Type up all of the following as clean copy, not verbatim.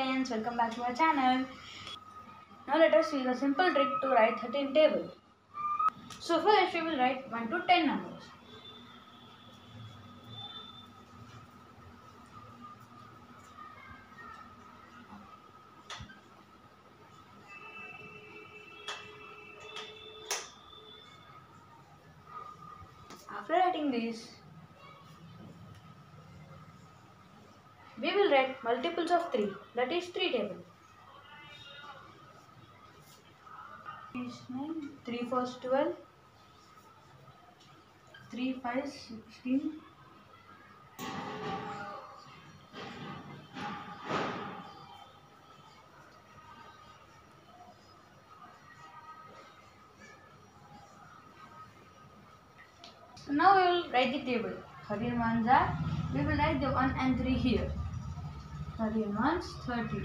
friends, welcome back to my channel. Now let us see the simple trick to write 13 tables. So first we will write 1 to 10 numbers. After writing these, we will write multiples of 3, that is 3 tables. 3 is 9, 3 4 is 12, 3 5 is 16, So now we will write the table. 13 ones are, we will write the 1 and 3 here. 13 ones, 30.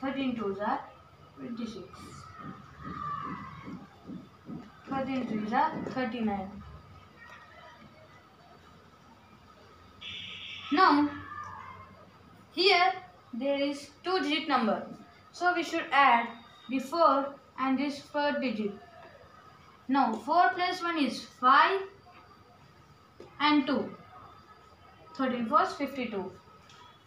13 twos are 26. 13 threes are 39. Now, here there is 2-digit number. So we should add the 4 and this 3rd digit. Now 4 plus 1 is 5. And 2. 13 4 is 52.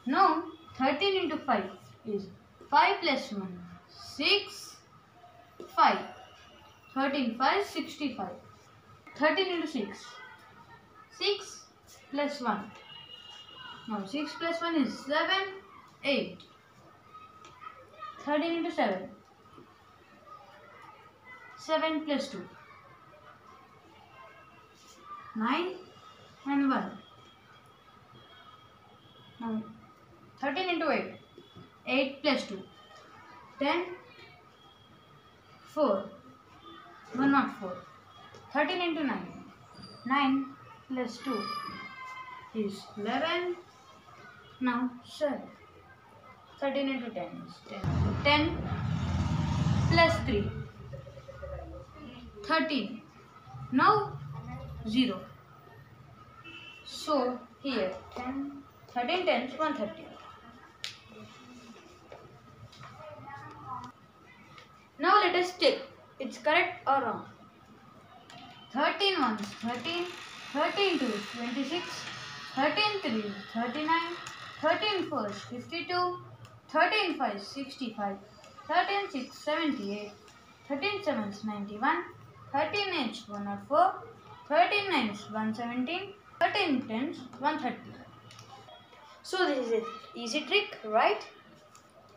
Now 13 into 5 is 5 plus 1, 6, 5. 13 5 is 65. 13 into 6, 6 plus 1. Now 6 plus 1 is 7, 8. 13 into 7, 7 plus 2, 9. And 1. Now 13 into 8, 8 plus 2, 10, 4, 104. 13 into 9, 9 plus 2 is 11, now 7. 13 into 10 is 10, 10 plus 3, 13, now 0. So here 10, 13 tens 130. Now let us check it's correct or wrong. 13 ones 13, 13 twos 26, 13 threes 39, 13 fours 52, 13 fives 65, 13 six 78, 13 sevens 91, 13 eights 104, 13 nines 117. 13 tens 130. So this is an easy trick, right?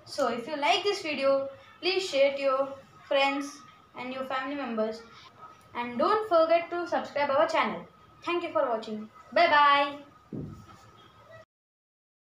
So if you like this video, please share it to your friends and your family members, and don't forget to subscribe our channel. Thank you for watching. Bye bye.